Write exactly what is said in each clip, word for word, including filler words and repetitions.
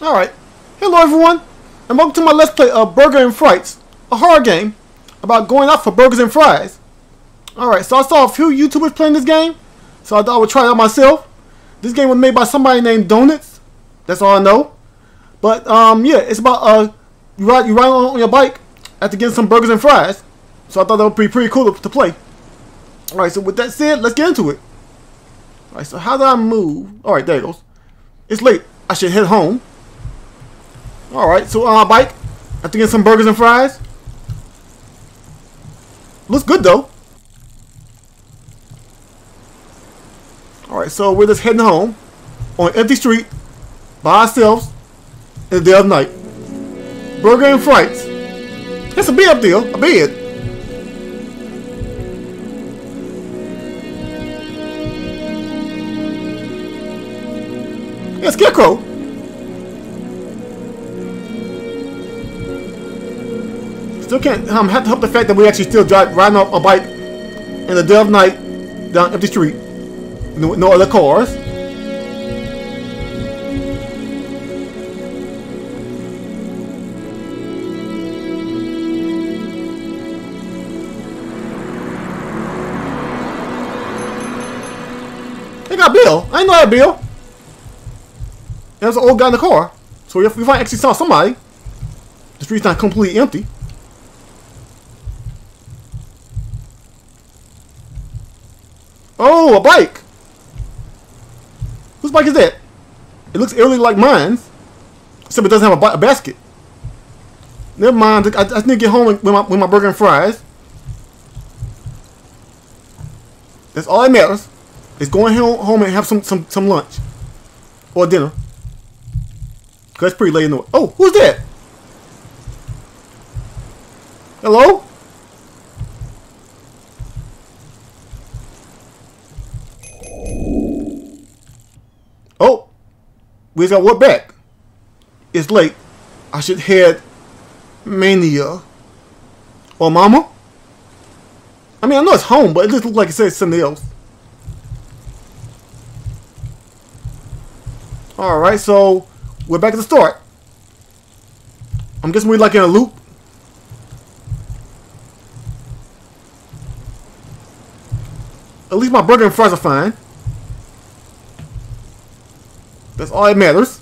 Alright, hello everyone, and welcome to my Let's Play of Burger and Frights, a horror game about going out for burgers and fries. Alright, so I saw a few YouTubers playing this game, so I thought I would try it out myself. This game was made by somebody named Donuts, that's all I know. But, um, yeah, it's about, uh, you ride, you ride on your bike after getting some burgers and fries, so I thought that would be pretty cool to, to play. Alright, so with that said, let's get into it. Alright, so how do I move? Alright, there it goes. It's late, I should head home. Alright, so on my bike, I think it's some burgers and fries. Looks good though. Alright, so we're just heading home on an empty street by ourselves in the dead of night. Burger and Frights. That's a bed up there, a bed. Yeah, Scarecrow. Still can't um, have to help the fact that we actually still drive riding off a bike in the dead of night down empty street. No, no other cars. They got Bill. I ain't know that Bill. There's an old guy in the car. So if we actually saw somebody, the street's not completely empty. Oh, a bike! Whose bike is that? It looks eerily like mine, except it doesn't have a, a basket. Never mind, I, I just need to get home with my, with my burger and fries. That's all that matters, is going home and have some, some, some lunch. Or dinner. Cause it's pretty late in the... Oh, who's that? Hello? Oh, we got what back? It's late. I should head mania. Or mama? I mean, I know it's home, but it just looks like it says something else. All right, so we're back at the start. I'm guessing we're like in a loop. At least my burger and fries are fine. That's all that matters.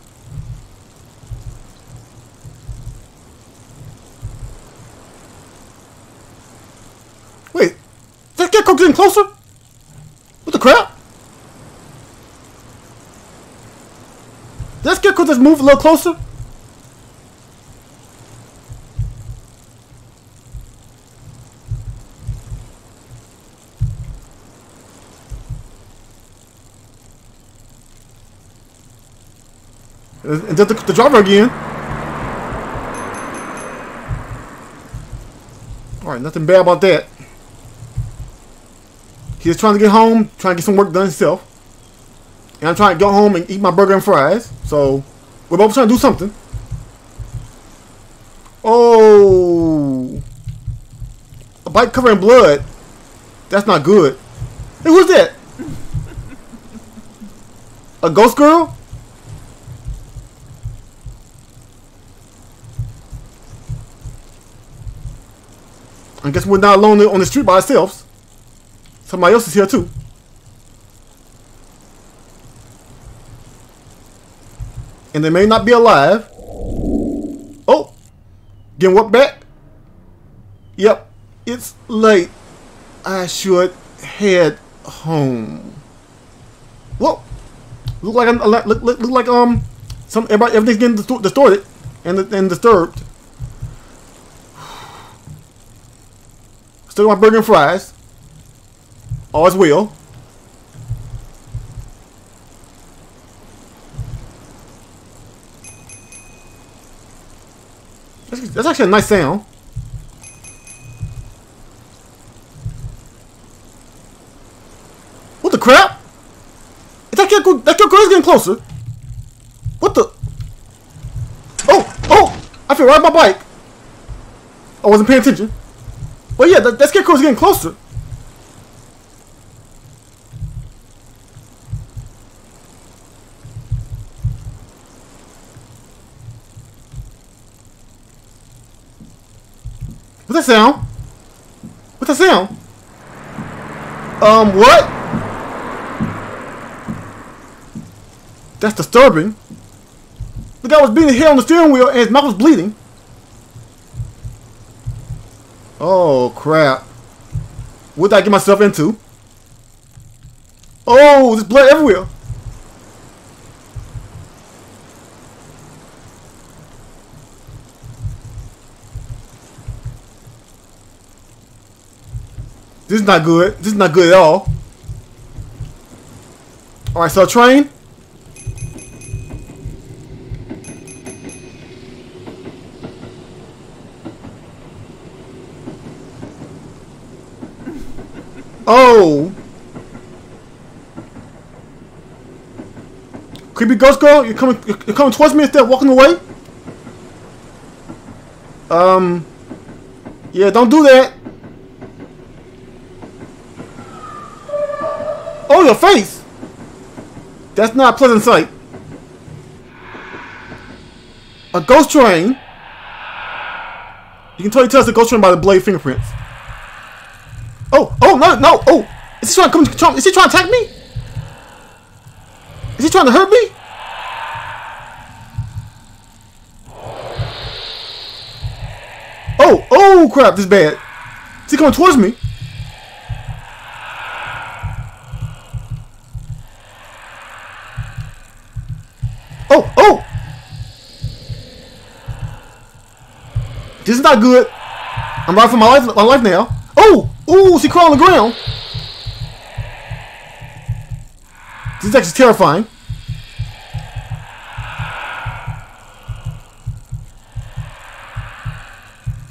Wait, is that Scarecrow getting closer? What the crap? Did that Scarecrow just move a little closer? And that's the, the driver again. Alright, nothing bad about that. He's trying to get home, trying to get some work done himself. And I'm trying to go home and eat my burger and fries. So, we're both trying to do something. Oh. A bike covered in blood. That's not good. Hey, who's that? A ghost girl? I guess we're not alone on the street by ourselves. Somebody else is here too. And they may not be alive. Oh! Getting what back? Yep. It's late. I should head home. Whoa! Look like I'm, look, look, look like um some everybody everything's getting distor distorted and and disturbed. Still got my burger and fries. Always will. That's, that's actually a nice sound. What the crap? That can't go, that can't go, it's getting closer. What the? Oh, oh! I fell right on my bike. I wasn't paying attention. Well, yeah, that, that Scarecrow's getting closer. What's that sound? What's that sound? Um, what? That's disturbing. The guy was beating his head on the steering wheel and his mouth was bleeding. Oh, crap. What did I get myself into? Oh, there's blood everywhere. This is not good. This is not good at all. Alright, so a train. Oh. Creepy ghost girl, you're coming you're coming towards me instead of walking away? Um Yeah, don't do that. Oh, your face! That's not a pleasant sight. A ghost train? You can totally tell it's a ghost train by the blade fingerprints. Oh, oh, no, no, oh! Is he trying to come to Trump? Is he trying to attack me? Is he trying to hurt me? Oh, oh, crap, this is bad. Is he coming towards me? Oh, oh! This is not good. I'm right for my life, my life now. Oh! Ooh, she crawled on the ground. This is actually terrifying.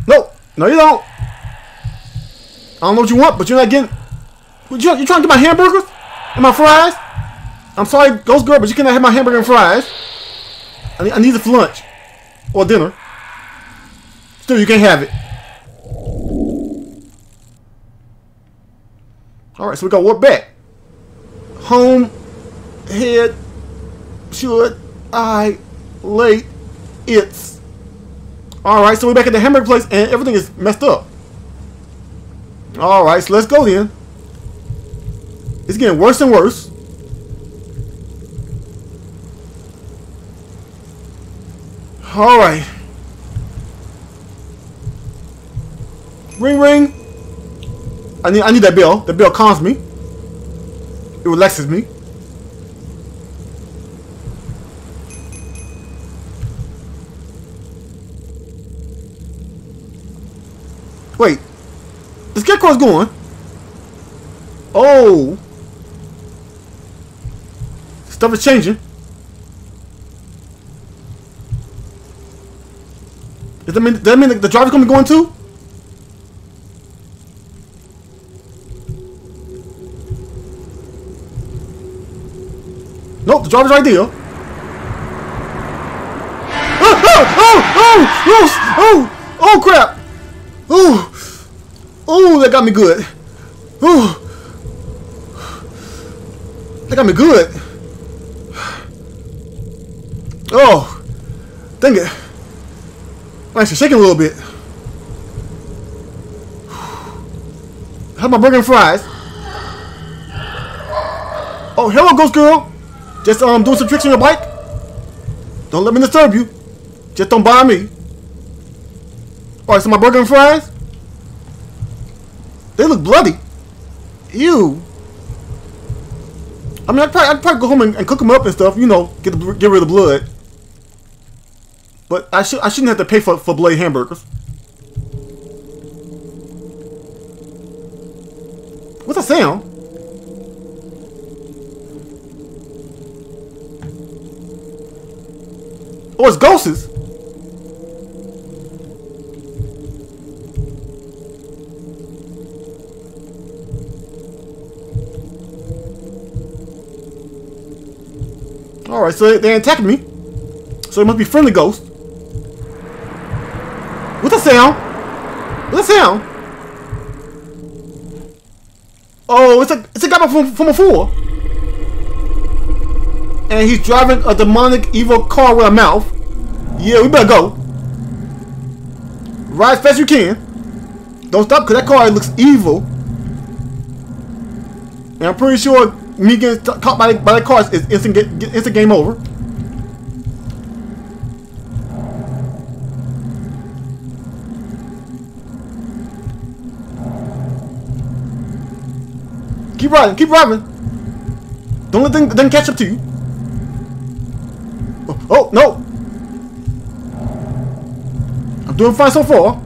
No! No, you don't! I don't know what you want, but you're not getting... You're trying to get my hamburgers? And my fries? I'm sorry, ghost girl, but you cannot have my hamburger and fries. I need, I need it for lunch. Or dinner. Still, you can't have it. Alright, so we got warp back. Home, head, should I late, it's. Alright, so we're back at the hamburger place and everything is messed up. Alright, so let's go then. It's getting worse and worse. Alright. Ring ring. I need I need that bell. That bell calms me. It relaxes me. Wait. The scarecrow's going. Oh. Stuff is changing. Does that mean, does that mean the, the driver's gonna be going too? Nope, the driver's right there. Oh, oh, oh, oh, oh, oh, oh, crap. Oh, oh, that got me good. Oh, that got me good. Oh, dang it. I'm actually shaking a little bit. How's my burger and fries? Oh, hello, ghost girl. Just um, doing some tricks on your bike. Don't let me disturb you. Just don't bother me. All right, so my burger and fries. They look bloody. Ew. I mean, I'd probably, I'd probably go home and, and cook them up and stuff. You know, get the, get rid of the blood. But I should I shouldn't have to pay for for blade hamburgers. What's that sound? Oh, it's ghosts. All right, so they attacked me. So it must be friendly ghosts. What's that sound? What's that sound? Oh, it's a it's a guy from from before, and he's driving a demonic evil car with a mouth. Yeah, we better go. Ride as fast as you can. Don't stop, because that car looks evil. And I'm pretty sure me getting caught by, by that car is instant, instant game over. Keep riding, keep driving. Don't let them, them catch up to you. Oh, oh, no. I'm doing fine so far.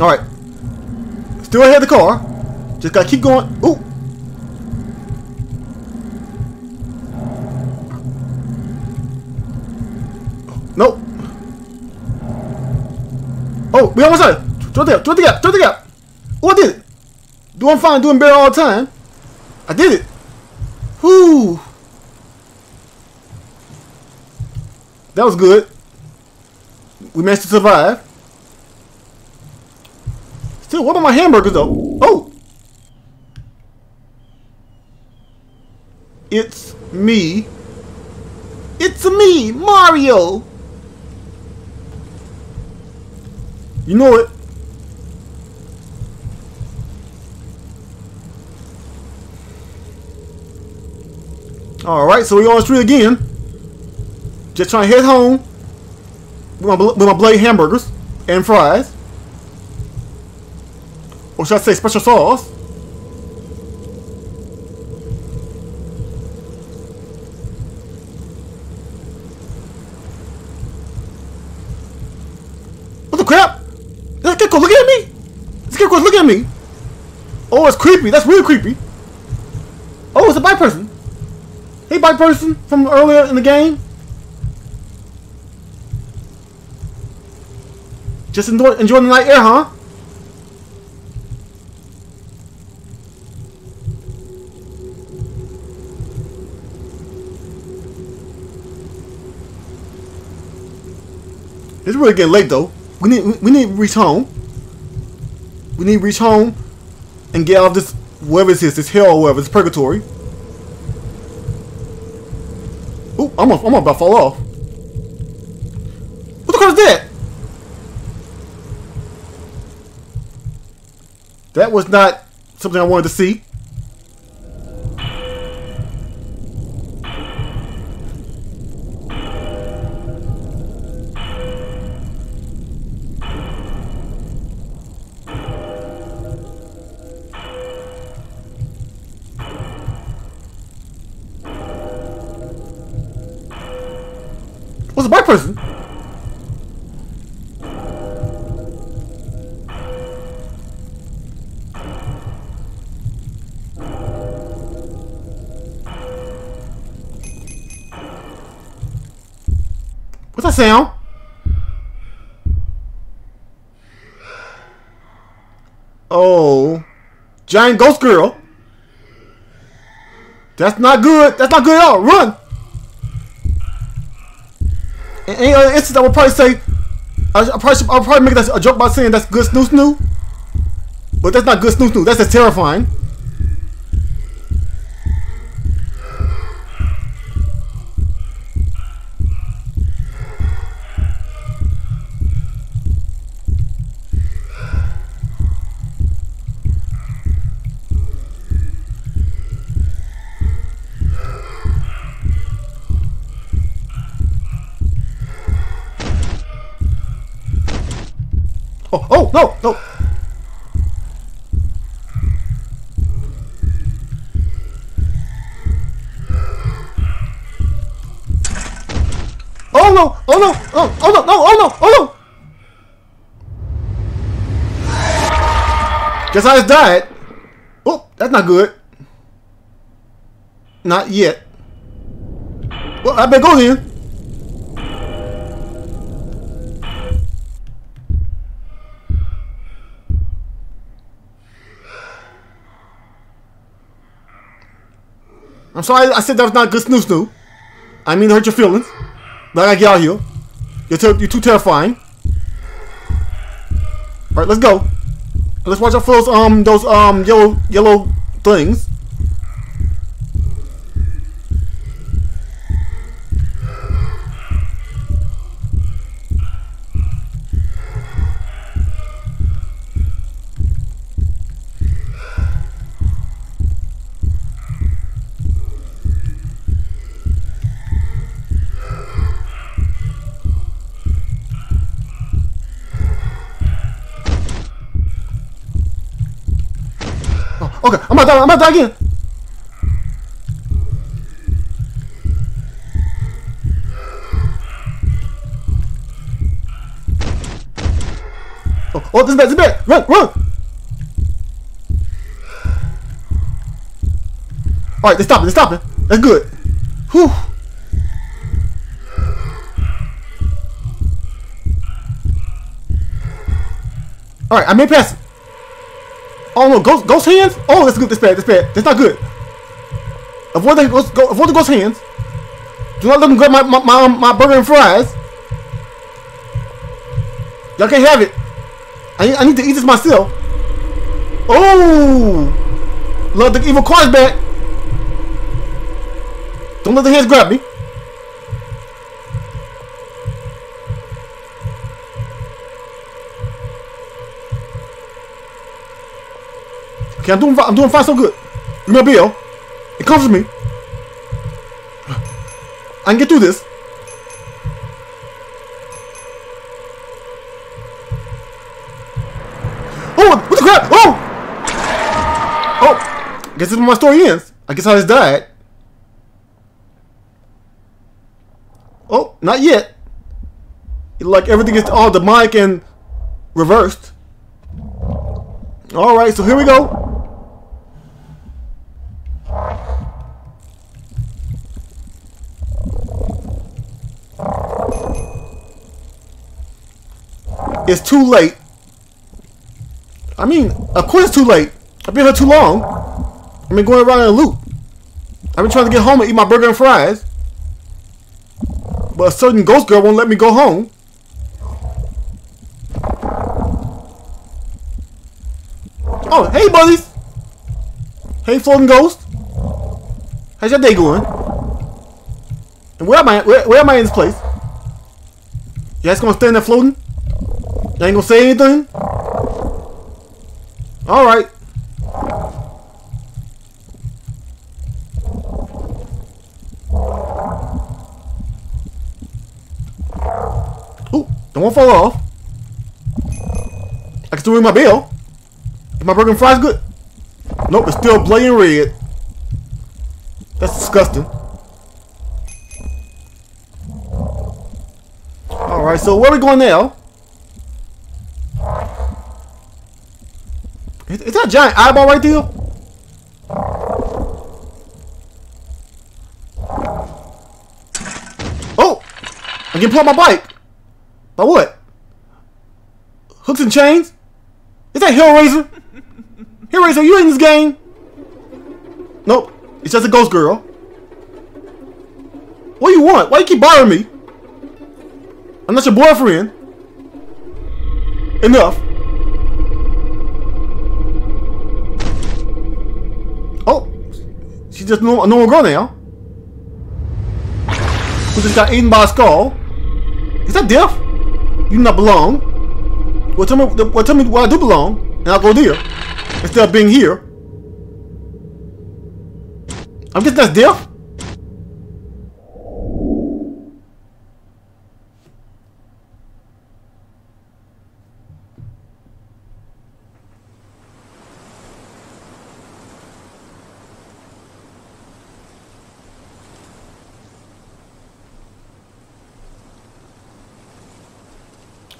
Alright. Still ahead of the car. Just gotta keep going. Ooh. Nope. Oh, we almost done. Throw the gap, throw the gap, throw the gap. Oh, I did it. Doing fine, doing better all the time. I did it. Whoo. That was good. We managed to survive. Still, what are my hamburgers though? Oh. It's me. It's me, Mario. You know it. Alright, so we on the street again. Just trying to head home with my, with my blade hamburgers and fries. Or should I say special sauce? What the crap? That gecko looking at me? This gecko's looking at me. Oh, it's creepy. That's really creepy. Oh, it's a bike person. Hey, bike person from earlier in the game. Just enjoy, enjoying the night air, huh? It's really getting late, though. We need we need to reach home. We need to reach home and get out of this, wherever it is, this hell or wherever, this purgatory. Ooh, I'm, I'm about to fall off. What the crap is that? That was not something I wanted to see. What's a black person? What's that sound? Oh, giant ghost girl. That's not good. That's not good at all. Run. In any other instance, I would probably say I probably should, I'll probably make that a joke by saying that's good snoo snoo, but that's not good snoo snoo. That's just terrifying. Oh, oh, no, no. Oh, no, oh, no, oh, oh, no, no, oh, no, oh, no. Guess I just died. Oh, that's not good. Not yet. Well, I better go then. I'm sorry I said that was not good snoo snoo. I mean to hurt your feelings. But I gotta get out of here. You're, ter you're too terrifying. Alright, let's go. Let's watch out for those um those um yellow yellow things. Oh god, I'm about to die, I'm about to die again. Oh, oh, this is bad, this is bad. Run, run. Alright, they're stopping, they're stopping. That's good. Whew. Alright, I made pass. Oh no, ghost, ghost hands? Oh, that's good, that's bad, that's bad. That's not good. Avoid the ghost, go, avoid the ghost hands. Do not let them grab my, my, my, my burger and fries. Y'all can't have it. I, I need to eat this myself. Oh! Love the evil cards back. Don't let the hands grab me. Okay, I'm doing I'm doing fine so good. Give me a bill. It comes to me. I can get through this. Oh, what the crap? Oh! Oh! I guess this is where my story ends. I guess I just died. Oh, not yet. Like everything is all demonic and reversed. Alright, so here we go. It's too late. I mean, of course it's too late. I've been here too long. I've been going around in a loop. I've been trying to get home and eat my burger and fries. But a certain ghost girl won't let me go home. Oh, hey buddies! Hey floating ghost! How's your day going? And where am I? Where, where am I in this place? You guys gonna stand there floating? You ain't gonna say anything? Alright. Ooh, don't fall off. I can still ring my bell. Is my burger and fries good? Nope, it's still blatant red. That's disgusting. Alright, so where are we going now? Is, is that a giant eyeball right there? Oh! I can pull up my bike. By what? Hooks and chains? Is that Hellraiser? Hellraiser, you in this game? Nope. It's just a ghost girl. What do you want? Why do you keep bothering me? I'm not your boyfriend. Enough. Oh. She's just a normal girl now. Who just got eaten by a skull. Is that death? You do not belong. Well, tell me, well, tell me where I do belong, and I'll go there, instead of being here. I guess that's death?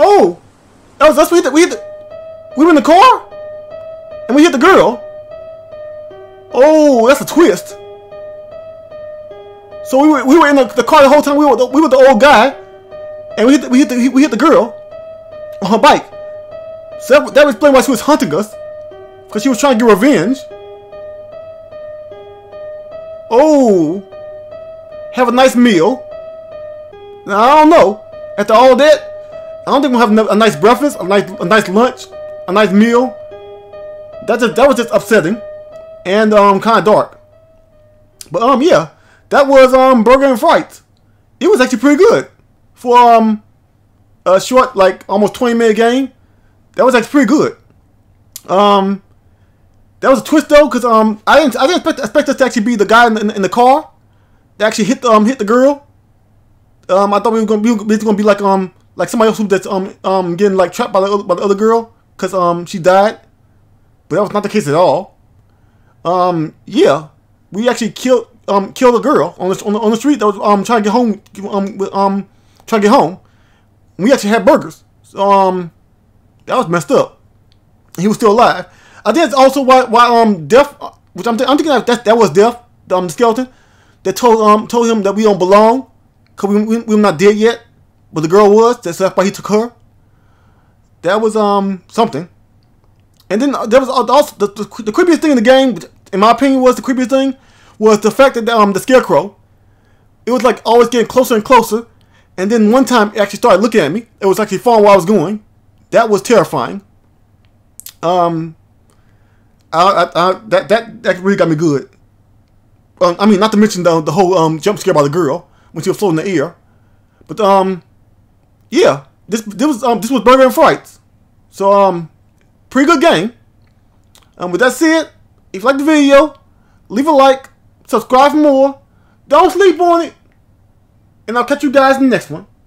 Oh! Oh, that's we hit the, we hit the, we were in the car, and we hit the girl. Oh, that's a twist. So we were we were in the, the car the whole time. We were the, we were the old guy, and we hit the, we hit the, we hit the girl on her bike. So that, that explained why she was hunting us, because she was trying to get revenge. Oh, have a nice meal. Now I don't know. After all that. I don't think we'll have a nice breakfast, a nice, a nice lunch, a nice meal. That just that was just upsetting, and um, kind of dark. But um, yeah, that was um, Burger and Frights. It was actually pretty good for um, a short, like almost twenty minute game. That was actually pretty good. Um, that was a twist though, cause um, I didn't I didn't expect, expect us to actually be the guy in, in, in the car that actually hit the, um hit the girl. Um, I thought we were gonna be we was gonna be like um. Like somebody else who that's um um getting like trapped by the other, by the other girl, cause um she died, but that was not the case at all. Um, yeah, we actually killed um killed a girl on the on the, on the street that was um trying to get home um um trying to get home. We actually had burgers. So, um, that was messed up. He was still alive. I think that's also why why um Death, which I'm th I'm thinking that that was Death, the um, skeleton, that told um told him that we don't belong, cause we we we're not dead yet, but the girl was. That's why he took her. That was um something. And then there was also the, the, the creepiest thing in the game, in my opinion, was the creepiest thing was the fact that um the scarecrow, it was like always getting closer and closer, and then one time it actually started looking at me. It was actually following where I was going. That was terrifying. Um, I, I, I that that that really got me good. Um, I mean, not to mention the the whole um jump scare by the girl when she was floating in the air. But um, yeah, this this was um this was Burger and Frights. So um. Pretty good game. Um, with that said, if you like the video, leave a like, subscribe for more, don't sleep on it, and I'll catch you guys in the next one.